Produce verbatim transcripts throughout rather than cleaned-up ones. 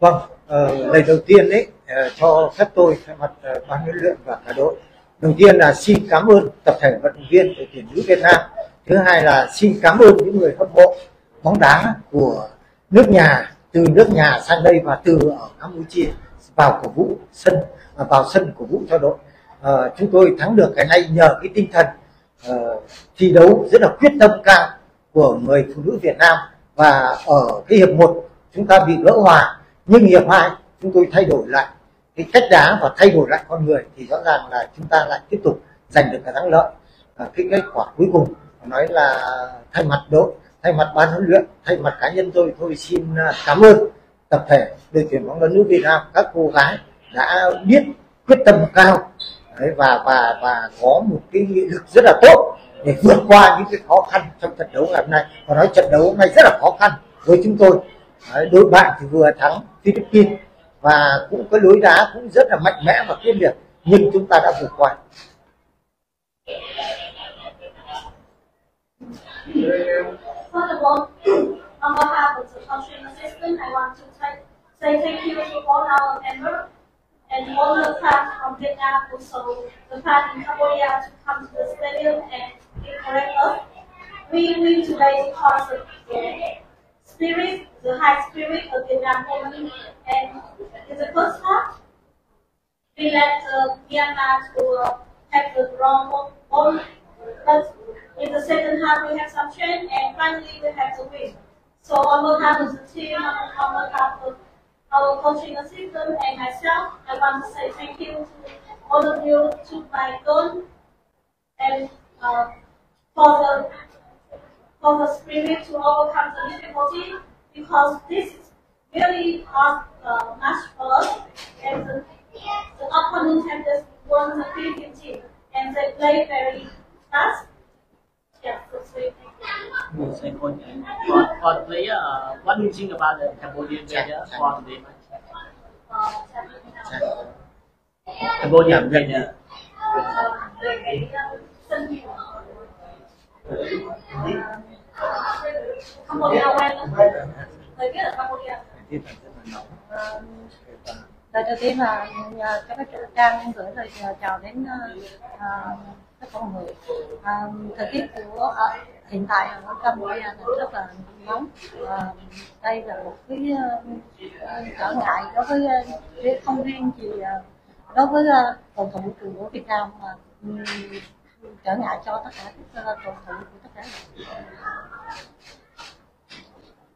Vâng, uh, lời đầu tiên đấy uh, cho phép tôi thay mặt uh, ban huấn luyện và cả đội. Đầu tiên là xin cảm ơn tập thể vận động viên của tuyển nữ Việt Nam. Thứ hai là xin cảm ơn những người hâm mộ bóng đá của nước nhà, từ nước nhà sang đây và từ ở Campuchia vào cổ vũ sân, vào sân cổ vũ cho đội. Uh, chúng tôi thắng được cái này nhờ cái tinh thần uh, thi đấu rất là quyết tâm cao của người phụ nữ Việt Nam. Và ở cái hiệp một chúng ta bị gỡ hòa, nhưng hiệp hai chúng tôi thay đổi lại cái cách đá và thay đổi lại con người, thì rõ ràng là chúng ta lại tiếp tục giành được cả thắng lợi. À, cái kết quả cuối cùng nói là thay mặt đội, thay mặt ban huấn luyện, thay mặt cá nhân tôi thôi xin cảm ơn tập thể đội tuyển bóng đá nữ Việt Nam, các cô gái đã biết quyết tâm cao đấy, và và và có một cái nghị lực rất là tốt để vượt qua những cái khó khăn trong trận đấu ngày hôm nay. Và nói trận đấu hôm nay rất là khó khăn với chúng tôi. Đấy, đội bạn thì vừa thắng Philippines và cũng có lối đá cũng rất là mạnh mẽ và quyết liệt, nhưng chúng ta đã vượt qua. Spirit, the high spirit of Vietnam women, and in the first half, we let uh, Myanmar to uh, have the wrong ball, but in the second half we have some change, and finally we have the win. So on behalf of the team, on behalf of our coaching assistant and myself, I want to say thank you to all of you, to my goal, and uh, for the for the spirit to overcome the difficulty, because this is really hard uh, match for us, and the, the opponent have just won the Philippine team, and they play very fast. Yeah, that's very thank you. For, for player, uh, what do you think about the Cambodian player for today? Uh, Cambodian player. Campuchia quen lắm, thời tiết ở Campuchia. Lời đầu tiên là cho các Thuỳ Trang gửi lời chào đến các con người. Thời tiết của hiện tại ở Campuchia là rất là nóng. Đây là một cái trở ngại đối với không riêng gì đối với cầu thủ của Việt Nam mà trở ngại cho tất cả các cầu thủ của tất cả.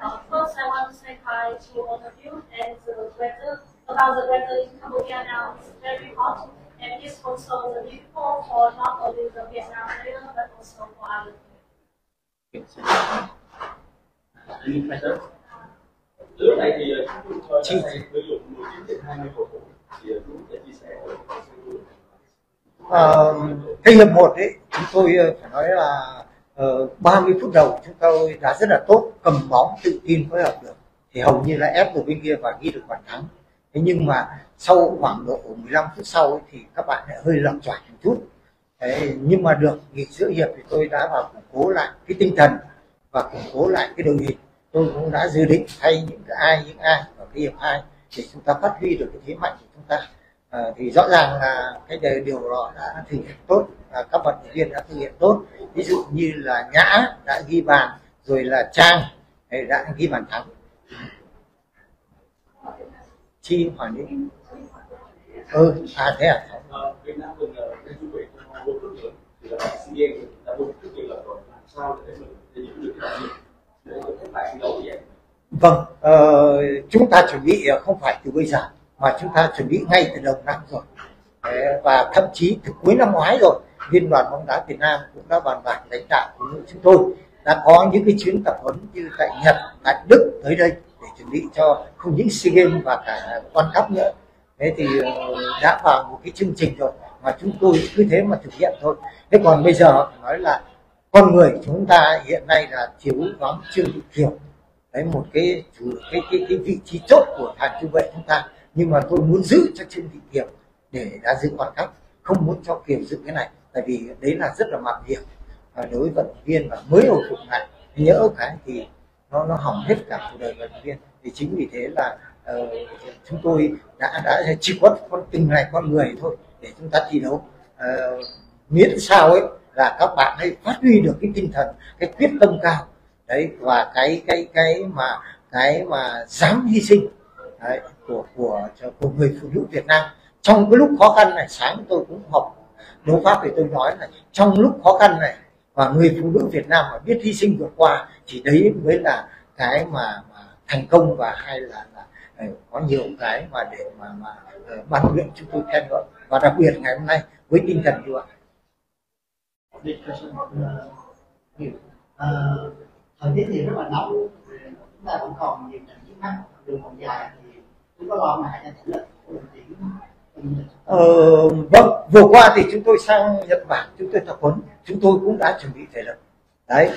Of course, I want to say hi to all of you, and the weather, about the weather in Cambodia now is very hot, and it's also the difficult for not only the Vietnam player but also for other people. Any questions? Lúc này thì chúng tôi chia sẻ với đội mười chín đến hai mươi cầu thủ thì cũng sẽ chia sẻ. Cái hiệp một đấy chúng tôi phải nói là uh, ba mươi phút đầu chúng tôi đã rất là tốt, cầm bóng tự tin phối hợp được thì hầu như là ép được bên kia và ghi được bàn thắng. Thế nhưng mà sau khoảng độ mười lăm phút sau ấy, thì các bạn lại hơi lậm choạng một chút. Thế nhưng mà được nghỉ giữa hiệp thì tôi đã vào củng cố lại cái tinh thần và củng cố lại cái đội hình. Tôi cũng đã dự định thay những cái ai những ai ở cái hiệp hai để chúng ta phát huy được cái thế mạnh của chúng ta. À, thì rõ ràng là cái điều đó đã thực hiện tốt, à, các vận động viên đã thực hiện tốt, ví dụ như là Nhã đã ghi bàn, rồi là Trang đã ghi bàn thắng. Chi hoàn đi. Ừ, à thế à. Việt Nam mình cái chuẩn bị cho World Cup rồi, thì là SEA Games đã World Cup rồi, làm sao để mình để giữ được cái gì để có thể thi đấu vậy? Vâng, uh, chúng ta chuẩn bị không phải từ bây giờ, mà chúng ta chuẩn bị ngay từ đầu năm rồi. Đấy, và thậm chí từ cuối năm ngoái rồi, Liên đoàn bóng đá Việt Nam cũng đã bàn bạc lãnh đạo của chúng tôi đã có những cái chuyến tập huấn như tại Nhật, tại Đức tới đây để chuẩn bị cho không những SEA Games và cả World Cup nữa. Thế thì đã vào một cái chương trình rồi mà chúng tôi cứ thế mà thực hiện thôi. Thế còn bây giờ phải nói là con người chúng ta hiện nay là thiếu vắng Trương Thị Kiều, đấy một cái, cái cái cái vị trí chốt của hàng trung vệ chúng ta. Nhưng mà tôi muốn giữ cho Trương Thị Kiều để đã giữ World Cup, không muốn cho Kiều giữ cái này, tại vì đấy là rất là mạo hiểm đối với vận động viên và mới hồi phục lại. Nhớ cái thì nó nó hỏng hết cả cuộc đời vận động viên. Thì chính vì thế là uh, chúng tôi đã đã chỉ có con tình này con người thôi để chúng ta thi đấu, uh, miễn sao ấy là các bạn hãy phát huy được cái tinh thần, cái quyết tâm cao đấy, và cái cái cái mà cái mà dám hy sinh đấy, của của của người phụ nữ Việt Nam trong cái lúc khó khăn này. Sáng tôi cũng học đấu pháp thì tôi nói là trong lúc khó khăn này và người phụ nữ Việt Nam mà biết hy sinh vượt qua thì đấy mới là cái mà, mà thành công, và hay là, là có nhiều cái mà để mà mà bàn luyện chúng tôi khen ngợi, và đặc biệt ngày hôm nay với tinh thần như vậy. Thời tiết thì rất là nóng, chúng ta vẫn còn nhiều những mắc đường còn dài, thì cũng có lo ngại cho thể lực của đội tuyển. Ờ, vâng, vừa qua thì chúng tôi sang Nhật Bản, chúng tôi tập huấn, chúng tôi cũng đã chuẩn bị thể lực đấy,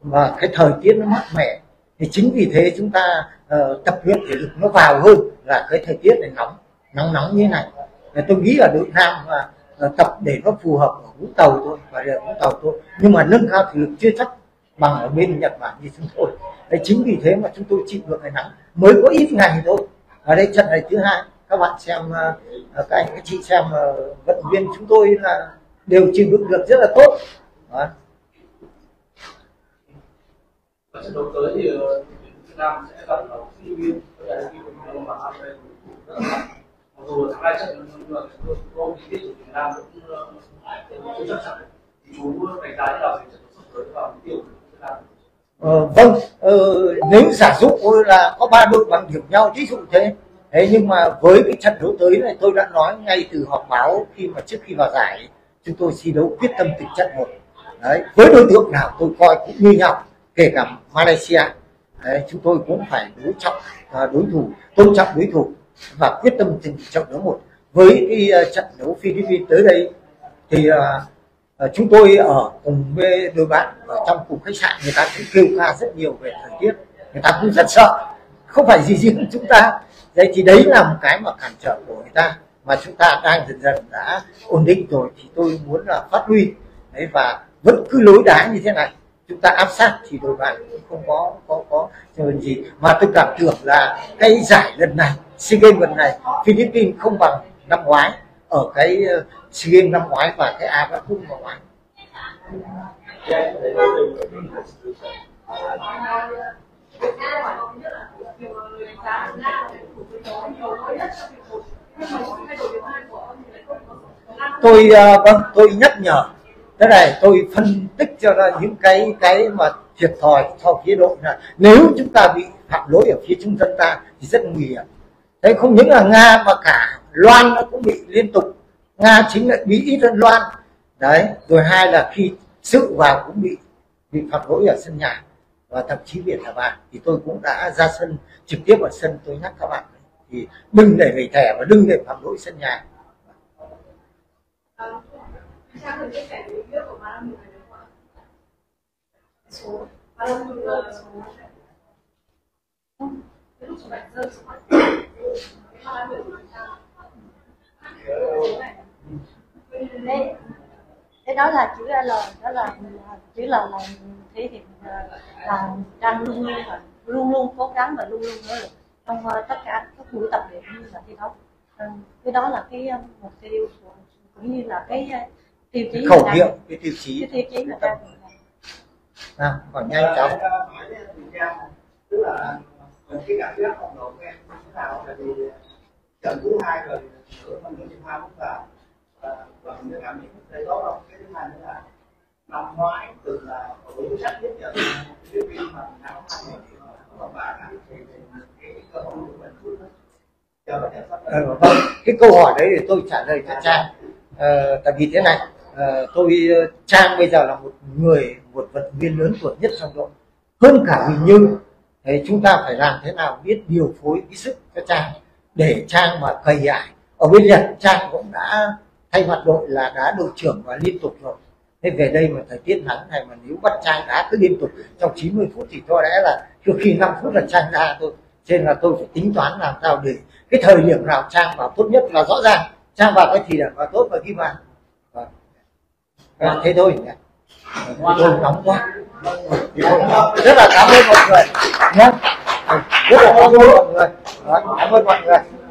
và cái thời tiết nó mát mẻ thì chính vì thế chúng ta uh, tập luyện thể lực nó vào hơn là cái thời tiết này nóng nóng nóng như này. Và tôi nghĩ ở đội Nam mà uh, tập để nó phù hợp ở Vũng Tàu thôi, và ở Vũng Tàu thôi, nhưng mà nâng cao thể lực chưa chắc bằng ở bên Nhật Bản như chúng tôi. Đấy, chính vì thế mà chúng tôi chịu được cái nắng mới có ít ngày thôi. Ở đây trận này thứ hai, các bạn xem, các anh các chị xem, vận động viên chúng tôi là đều chịu đựng được rất là tốt. Đó. Ờ, vâng, ờ, nếu giả dụ là có ba đội bằng điểm nhau, ví dụ thế. Thế nhưng mà với cái trận đấu tới này, tôi đã nói ngay từ họp báo khi mà trước khi vào giải, chúng tôi thi đấu quyết tâm thực chất một. Đấy, với đối tượng nào tôi coi cũng như nhau, kể cả Malaysia. Đấy, chúng tôi cũng phải đối trọng đối thủ, tôn trọng đối thủ và quyết tâm thực trận đấu một. Với cái trận đấu Philippines tới đây thì uh, chúng tôi ở cùng với đôi bạn ở trong cùng khách sạn, người ta cũng kêu ca rất nhiều về thời tiết, người ta cũng rất sợ, không phải gì riêng chúng ta. Đấy thì đấy là một cái mà cản trở của người ta, mà chúng ta đang dần dần đã ổn định rồi thì tôi muốn là phát huy đấy, và vẫn cứ lối đá như thế này, chúng ta áp sát thì đội bạn cũng không có có có gì. Mà tôi cảm tưởng là cái giải lần này, SEA Games lần này, Philippines không bằng năm ngoái ở cái SEA Games năm ngoái và cái a vê cung năm ngoái. Tôi vâng, tôi nhắc nhở thế này, tôi phân tích cho ra những cái cái mà thiệt thòi sau phía đội này. Nếu chúng ta bị phạm lỗi ở phía trung dân ta thì rất nguy hiểm. Đấy, không những là Nga mà cả Loan nó cũng bị liên tục, Nga chính là bị ít hơn Loan đấy. Rồi hai là khi sự vào cũng bị bị phạm lỗi ở sân nhà, và thậm chí Việt Hà Bạn thì tôi cũng đã ra sân trực tiếp ở sân, tôi nhắc các bạn thì đừng để về thẻ và đừng để phạm lỗi sân nhà. Cái đó là chữ L, đó là chữ L là thể hiện là Trang luôn luôn là luôn luôn cố gắng và luôn luôn nỗ lực trong tất cả các buổi tập luyện như là thi đấu. Cái đó là cái mục tiêu của, cũng như là cái tiêu chí khẩu hiệu, cái tiêu chí cái tiêu chí mà Trang à, còn nhanh chóng. Tức là mình cái cảm giác cộng đồng em thế nào, tại vì trận thứ hai rồi nửa năm nữa thì hai cũng vào. Và mình cảm nhận thấy đó là cái thứ hai nữa là năm ngoái từ là đối sách nhất giờ cái việc mà nào cũng không phải là cái cơ hội của mình. Vâng, cái câu hỏi đấy thì tôi trả lời cho Trang. Ờ, tại vì thế này, ờ, tôi Trang bây giờ là một người một vận động viên lớn tuổi nhất trong đội, hơn cả Huỳnh Như. Đấy, chúng ta phải làm thế nào biết điều phối cái sức cho Trang để Trang mà cày ải. Ở bên Nhật Trang cũng đã thay mặt đội là đá đội trưởng và liên tục rồi. Thế về đây mà thời tiết nắng này mà nếu bắt Trang đá cứ liên tục trong chín mươi phút thì có lẽ là trước khi năm phút là Trang ra thôi. Nên là tôi phải tính toán làm sao để cái thời điểm nào Trang vào tốt nhất là rõ ràng. Trang vào cái thì là vào tốt và ghi bàn. Thế thôi nhỉ. Tôi nóng quá. Rất là cảm ơn mọi người. Rất là cảm ơn mọi người. Cảm ơn mọi người.